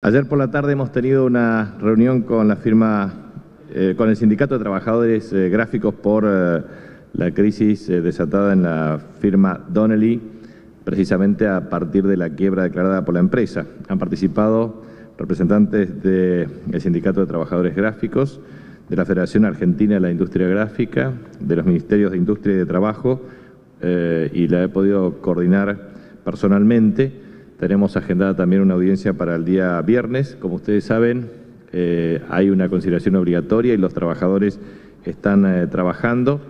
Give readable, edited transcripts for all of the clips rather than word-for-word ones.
Ayer por la tarde hemos tenido una reunión con la firma, con el Sindicato de Trabajadores Gráficos por la crisis desatada en la firma Donnelly, precisamente a partir de la quiebra declarada por la empresa. Han participado representantes del Sindicato de Trabajadores Gráficos, de la Federación Argentina de la Industria Gráfica, de los Ministerios de Industria y de Trabajo, y la he podido coordinar personalmente. Tenemos agendada también una audiencia para el día viernes. Como ustedes saben, hay una conciliación obligatoria y los trabajadores están trabajando.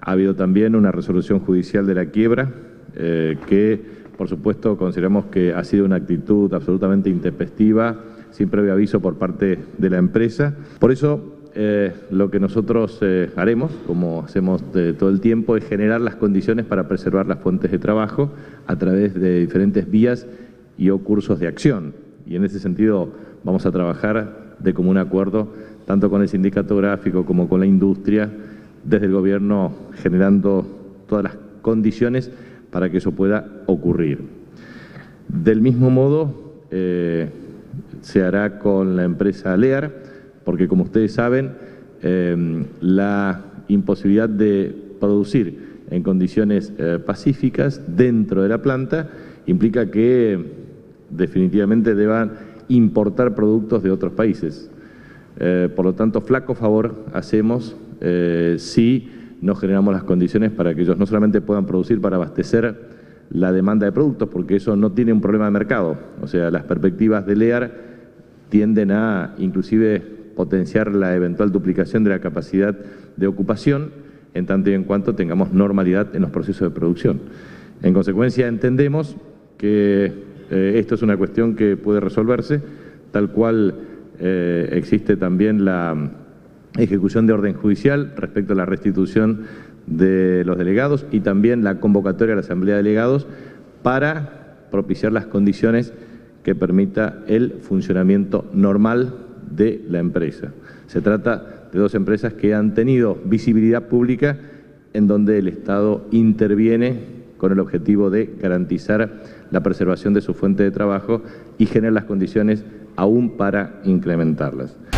Ha habido también una resolución judicial de la quiebra que, por supuesto, consideramos que ha sido una actitud absolutamente intempestiva, sin previo aviso por parte de la empresa. Por eso, lo que nosotros haremos, como hacemos todo el tiempo, es generar las condiciones para preservar las fuentes de trabajo a través de diferentes vías y o cursos de acción. Y en ese sentido vamos a trabajar de común acuerdo, tanto con el sindicato gráfico como con la industria, desde el gobierno, generando todas las condiciones para que eso pueda ocurrir. Del mismo modo, se hará con la empresa Lear, porque como ustedes saben, la imposibilidad de producir en condiciones pacíficas dentro de la planta implica que definitivamente deban importar productos de otros países. Por lo tanto, flaco favor hacemos si no generamos las condiciones para que ellos no solamente puedan producir para abastecer la demanda de productos, porque eso no tiene un problema de mercado. O sea, las perspectivas de Lear tienden a, inclusive, potenciar la eventual duplicación de la capacidad de ocupación en tanto y en cuanto tengamos normalidad en los procesos de producción. En consecuencia, entendemos que esto es una cuestión que puede resolverse, tal cual existe también la ejecución de orden judicial respecto a la restitución de los delegados y también la convocatoria a la Asamblea de Delegados para propiciar las condiciones que permita el funcionamiento normal de la empresa. Se trata de dos empresas que han tenido visibilidad pública en donde el Estado interviene con el objetivo de garantizar la preservación de su fuente de trabajo y generar las condiciones aún para incrementarlas.